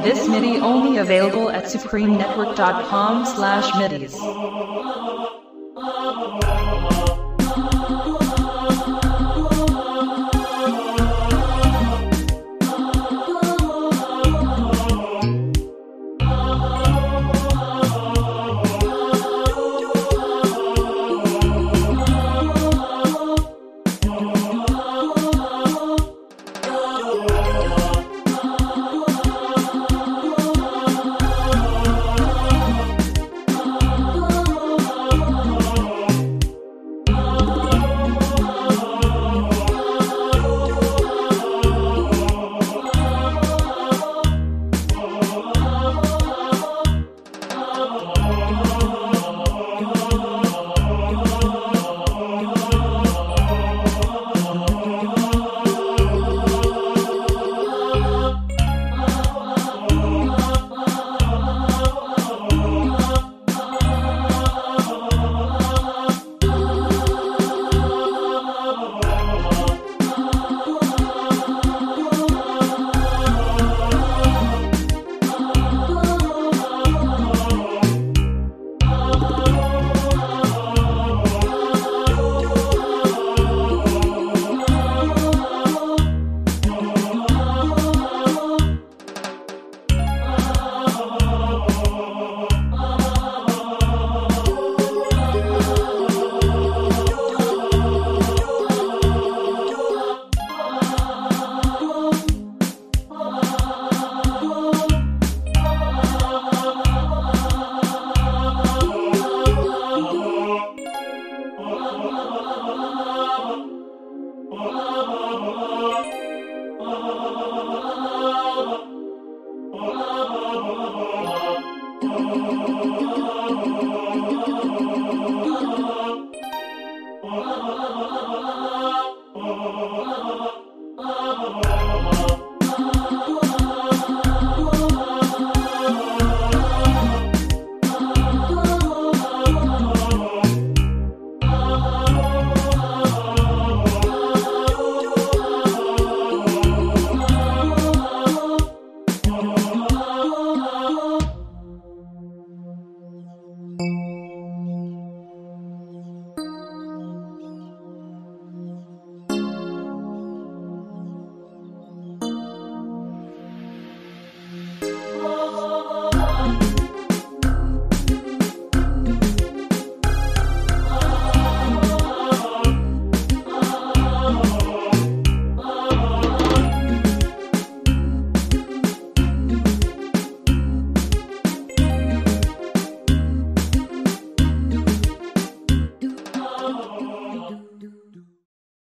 This MIDI only available at supremenetwork.com/midis.